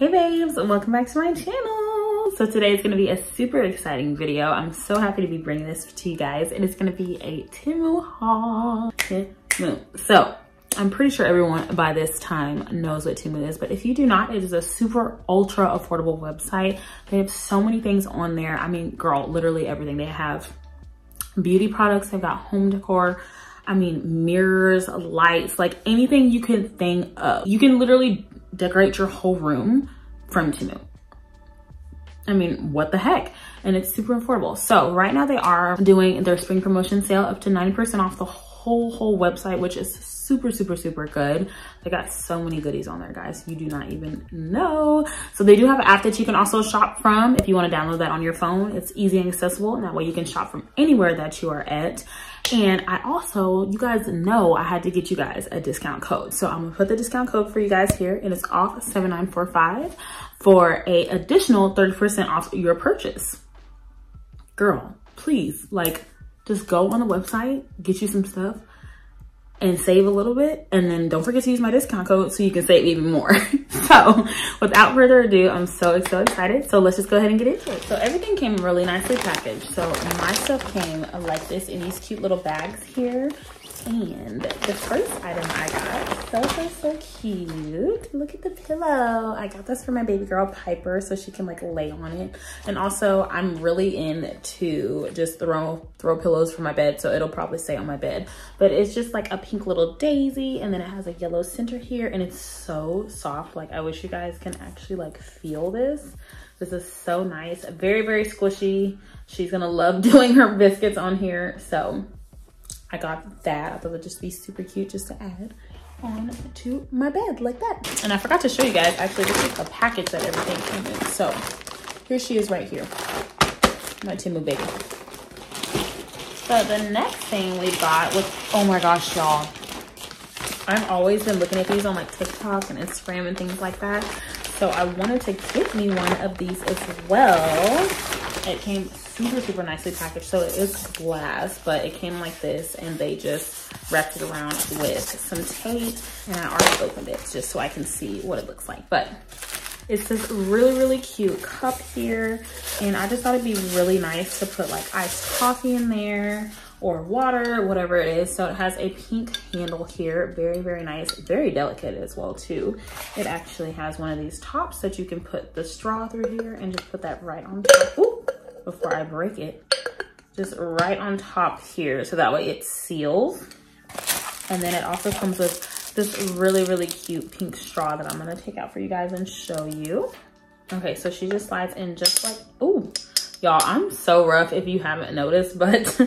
Hey babes, welcome back to my channel. So today is gonna be a super exciting video. I'm so happy to be bringing this to you guys. It is gonna be a Temu haul. So I'm pretty sure everyone by this time knows what Temu is, but if you do not, it is a super ultra affordable website. They have so many things on there. I mean, girl, literally everything. They have beauty products, they've got home decor, I mean, mirrors, lights, like anything you can think of. You can literally decorate your whole room from Temu. I mean, what the heck? And it's super affordable. So right now they are doing their spring promotion sale up to 90% off the whole website, which is super good. They got so many goodies on there, guys, you do not even know. So they do have an app that you can also shop from. If you want to download that on your phone, it's easy and accessible, and that way you can shop from anywhere that you are at. And I also, you guys know, I had to get you guys a discount code, so I'm gonna put the discount code for you guys here, and it's OFF7945 for a additional 30% off your purchase. Girl, please, like, just go on the website, get you some stuff, and save a little bit, and then don't forget to use my discount code so you can save even more. So without further ado, I'm so excited. So let's just go ahead and get into it. So everything came really nicely packaged. So my stuff came like this in these cute little bags here. And the first item I got, so cute. Look at the pillow. I got this for my baby girl Piper so she can like lay on it. And also I'm really into just throw pillows for my bed, so it'll probably stay on my bed. But it's just like a pink little daisy, and then it has a yellow center here, and it's so soft. Like, I wish you guys can actually like feel this. This is so nice. Very squishy. She's gonna love doing her biscuits on here. So I got that. I thought it would just be super cute just to add on to my bed like that. And I forgot to show you guys, actually, this is a package that everything came in. So here she is right here, my Temu baby. So the next thing we got was, oh my gosh, y'all, I've always been looking at these on like TikTok and Instagram and things like that. So I wanted to get me one of these as well. It came super nicely packaged. So it is glass, but it came like this, and they just wrapped it around with some tape, and I already opened it just so I can see what it looks like. But it's this really cute cup here, and I just thought it'd be really nice to put like iced coffee in there or water, whatever it is. So it has a pink handle here, very nice, very delicate as well too. It actually has one of these tops that you can put the straw through here and just put that right on top. Ooh, before I break it, just right on top here, so that way it seals. And then it also comes with this really cute pink straw that I'm gonna take out for you guys and show you. Okay, so she just slides in just like, ooh, y'all, I'm so rough if you haven't noticed, but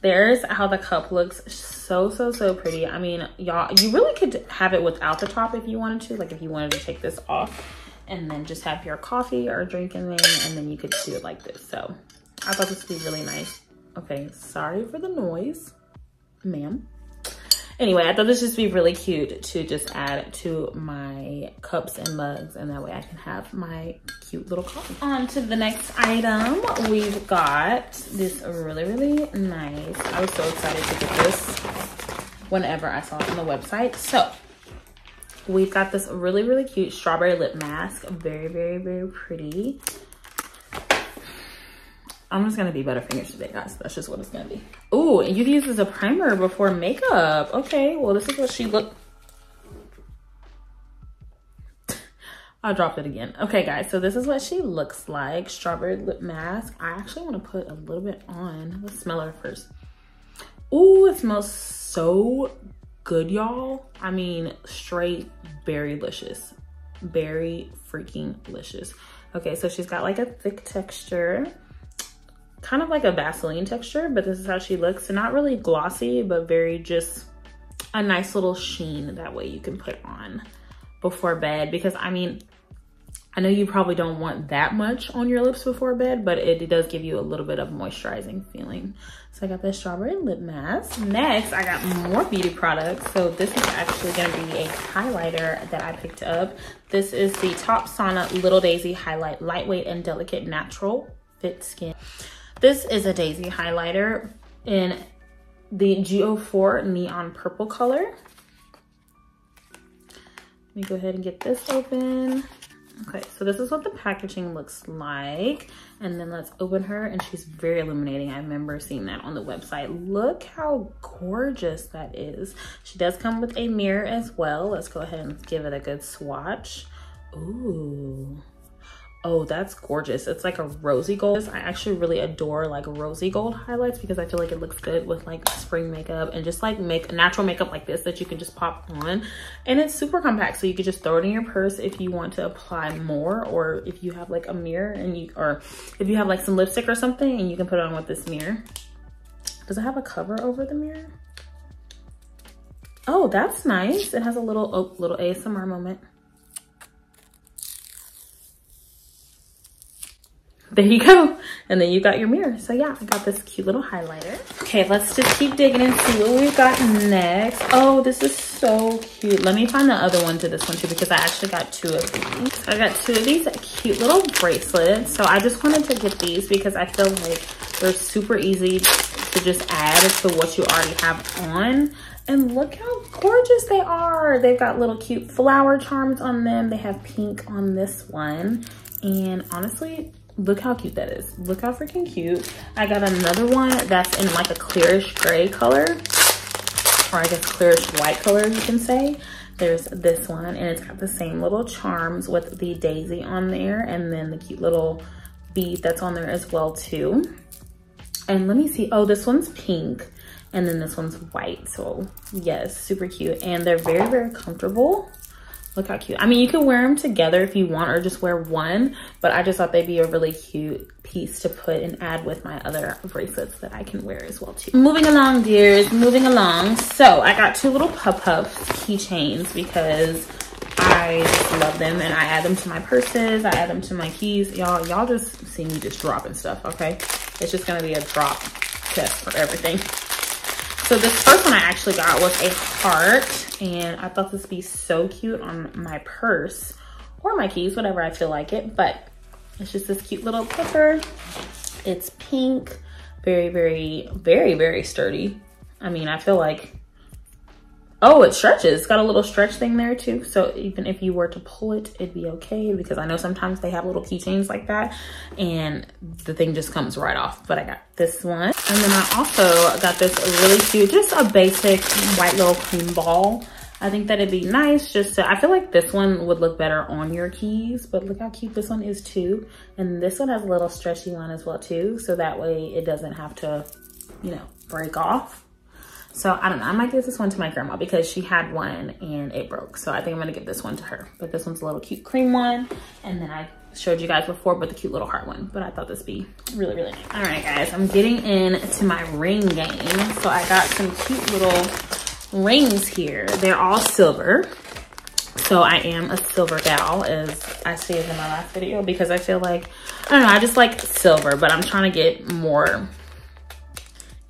there's how the cup looks. So pretty. I mean, y'all, you really could have it without the top if you wanted to, like if you wanted to take this off and then just have your coffee or drink in there, and then you could do it like this. So I thought this would be really nice. Okay, sorry for the noise, ma'am. Anyway, I thought this would just be really cute to just add to my cups and mugs, and that way I can have my cute little coffee. On to the next item, we've got this really nice, I was so excited to get this whenever I saw it on the website. So we've got this really cute strawberry lip mask. Very pretty. I'm just gonna be Butterfingers today, guys. That's just what it's gonna be. Ooh, and you can use this as a primer before makeup. Okay, well, this is what she looked. I dropped it again. Okay, guys, so this is what she looks like. Strawberry lip mask. I actually wanna put a little bit on. Let's smell her first. Ooh, it smells so good, y'all. I mean, straight berry-licious. Berry freaking licious. Okay, so she's got like a thick texture, kind of like a Vaseline texture, but this is how she looks. So not really glossy, but very just a nice little sheen that way you can put on before bed. Because I mean, I know you probably don't want that much on your lips before bed, but it does give you a little bit of moisturizing feeling. So I got this strawberry lip mask. Next, I got more beauty products. So this is actually gonna be a highlighter that I picked up. This is the Top Sauna Little Daisy Highlight, lightweight and delicate, natural fit skin. This is a daisy highlighter in the GO4 neon purple color. Let me go ahead and get this open. Okay, so this is what the packaging looks like. And then let's open her, and she's very illuminating. I remember seeing that on the website. Look how gorgeous that is. She does come with a mirror as well. Let's go ahead and give it a good swatch. Ooh. Oh, that's gorgeous. It's like a rosy gold. I actually really adore like rosy gold highlights because I feel like it looks good with like spring makeup and just like make natural makeup like this that you can just pop on. And it's super compact, so you could just throw it in your purse if you want to apply more, or if you have like a mirror and you, or if you have like some lipstick or something and you can put it on with this mirror. Does it have a cover over the mirror? Oh, that's nice. It has a little, oh, little ASMR moment. There you go. And then you got your mirror. So yeah, I got this cute little highlighter. Okay, let's just keep digging and see what we've got next. Oh, this is so cute. Let me find the other one to this one too, because I actually got two of these. I got two of these cute little bracelets. So I just wanted to get these because I feel like they're super easy to just add to what you already have on. And look how gorgeous they are. They've got little cute flower charms on them. They have pink on this one. And honestly, look how cute that is. Look how freaking cute. I got another one that's in like a clearish gray color, or I guess clearish white color, you can say. There's this one, and it's got the same little charms with the daisy on there, and then the cute little bead that's on there as well too. And let me see, oh, this one's pink, and then this one's white. So yes, super cute. And they're very, very comfortable. Look how cute. I mean, you can wear them together if you want, or just wear one, but I just thought they'd be a really cute piece to put and add with my other bracelets that I can wear as well too. Moving along, dears, moving along. So I got two little puff keychains because I love them, and I add them to my purses, I add them to my keys. Y'all just see me just dropping stuff, okay? It's just gonna be a drop test for everything. So this first one I actually got was a heart, and I thought this would be so cute on my purse or my keys, whatever I feel like it, but it's just this cute little clipper. It's pink, very, very, very, very sturdy. I mean, I feel like, oh, it stretches. It's got a little stretch thing there too. So even if you were to pull it, it'd be okay, because I know sometimes they have little keychains like that and the thing just comes right off, but I got this one. And then I also got this really cute, just a basic white little cream ball. I think that it'd be nice just to, I feel like this one would look better on your keys, but look how cute this one is too. And this one has a little stretchy one as well too. So that way it doesn't have to, you know, break off. So I don't know, I might give this one to my grandma because she had one and it broke. So I think I'm gonna give this one to her. But this one's a little cute cream one. And then I showed you guys before, but the cute little heart one, but I thought this would be really, really nice. All right, guys, I'm getting into my ring game. So I got some cute little rings here. They're all silver. So I am a silver gal, as I stated in my last video, because I feel like, I don't know, I just like silver, but I'm trying to get more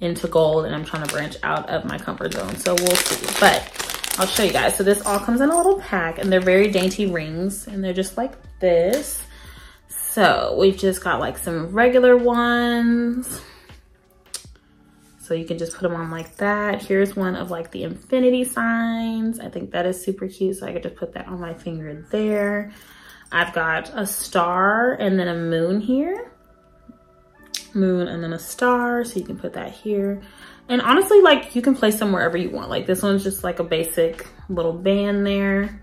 into gold, and I'm trying to branch out of my comfort zone. So we'll see, but I'll show you guys. So this all comes in a little pack, and they're very dainty rings, and they're just like this. So we've just got like some regular ones. So you can just put them on like that. Here's one of like the infinity signs. I think that is super cute. So I could just put that on my finger there. I've got a star and then a moon here. Moon and then a star. So you can put that here. And honestly, like you can place them wherever you want. Like this one's just like a basic little band there.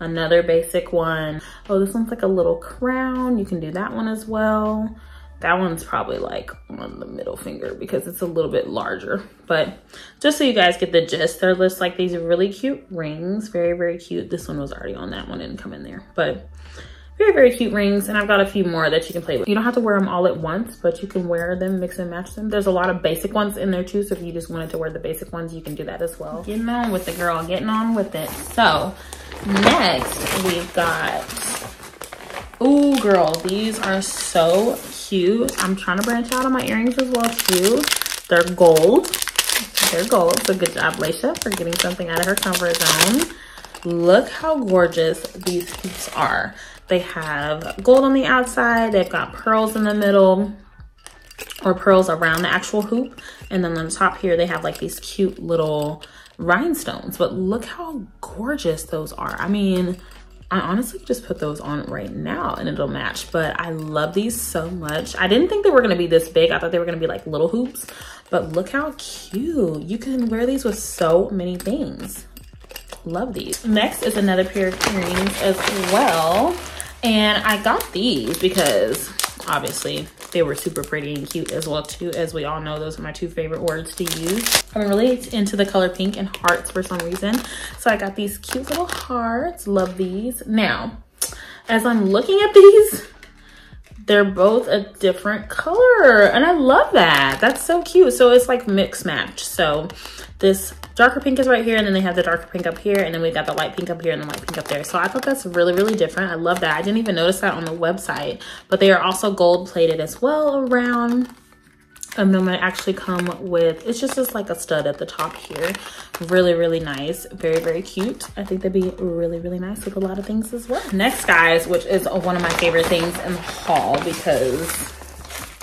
Another basic one. Oh, this one's like a little crown. You can do that one as well. That one's probably like on the middle finger because it's a little bit larger, but just so you guys get the gist, they're just like these really cute rings. Very, very cute. This one was already on, that one didn't come in there, but very, very cute rings. And I've got a few more that you can play with. You don't have to wear them all at once, but you can wear them, mix and match them. There's a lot of basic ones in there too. So if you just wanted to wear the basic ones, you can do that as well. Getting on with the girl, getting on with it. So next we've got, ooh girl, these are so cute. I'm trying to branch out on my earrings as well too. They're gold. They're gold. So good job, Laysha, for getting something out of her comfort zone. Look how gorgeous these hoops are. They have gold on the outside. They've got pearls in the middle, or pearls around the actual hoop. And then on the top here, they have like these cute little rhinestones, but look how gorgeous those are. I mean, I honestly just put those on right now and it'll match, but I love these so much. I didn't think they were gonna be this big. I thought they were gonna be like little hoops, but look how cute. You can wear these with so many things. Love these. Next is another pair of earrings as well. And I got these because obviously they were super pretty and cute as well too. As we all know, those are my two favorite words to use. I'm really into the color pink and hearts for some reason. So I got these cute little hearts, love these. Now, as I'm looking at these, they're both a different color and I love that. That's so cute. So it's like mix match. So this darker pink is right here, and then they have the darker pink up here, and then we've got the light pink up here and the light pink up there. So I thought that's really, really different. I love that. I didn't even notice that on the website, but they are also gold plated as well around. And then they actually come with, it's just like a stud at the top here. Really, really nice. Very, very cute. I think they'd be really, really nice with a lot of things as well. Next, guys, which is one of my favorite things in the haul because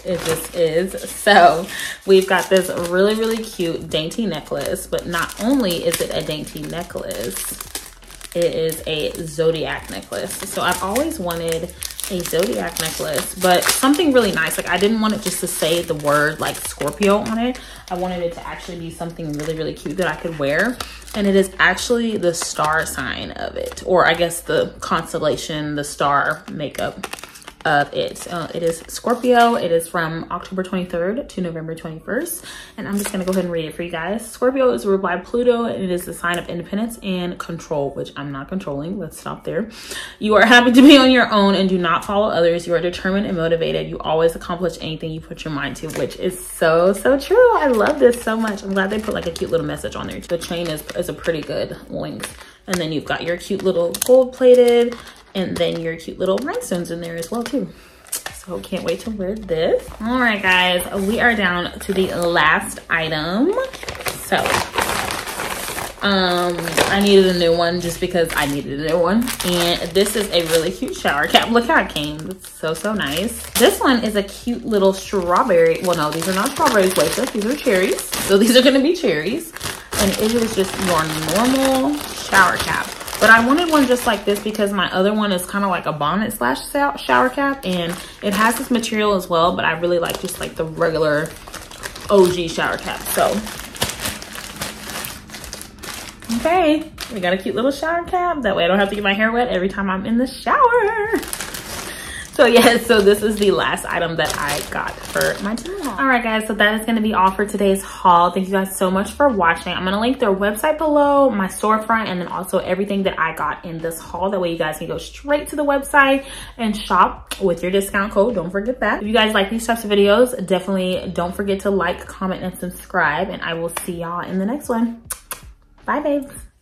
it just is. So we've got this really, really cute dainty necklace, but not only is it a dainty necklace, it is a zodiac necklace. So I've always wanted a zodiac necklace, but something really nice. Like I didn't want it just to say the word like Scorpio on it. I wanted it to actually be something really, really cute that I could wear. And it is actually the star sign of it, or I guess the constellation, the star makeup of it. It is Scorpio. It is from October 23rd to November 21st. And I'm just gonna go ahead and read it for you guys. Scorpio is ruled by Pluto, and it is the sign of independence and control, which I'm not controlling. Let's stop there. You are happy to be on your own and do not follow others. You are determined and motivated. You always accomplish anything you put your mind to, which is so, so true. I love this so much. I'm glad they put like a cute little message on there. The chain is a pretty good length. And then you've got your cute little gold plated, and then your cute little rhinestones in there as well too. So can't wait to wear this. All right, guys, we are down to the last item. So I needed a new one just because I needed a new one. And this is a really cute shower cap. Look how it came. It's so, so nice. This one is a cute little strawberry. Well, no, these are not strawberries, Laysha. These are cherries. So these are gonna be cherries. And it is just your normal shower cap. But I wanted one just like this because my other one is kind of like a bonnet slash shower cap, and it has this material as well, but I really like just like the regular OG shower cap. So, okay, we got a cute little shower cap. That way I don't have to get my hair wet every time I'm in the shower. So yeah, so this is the last item that I got for my haul. All right, guys, so that is gonna be all for today's haul. Thank you guys so much for watching. I'm gonna link their website below, my storefront, and then also everything that I got in this haul. That way you guys can go straight to the website and shop with your discount code. Don't forget that. If you guys like these types of videos, definitely don't forget to like, comment, and subscribe, and I will see y'all in the next one. Bye, babes.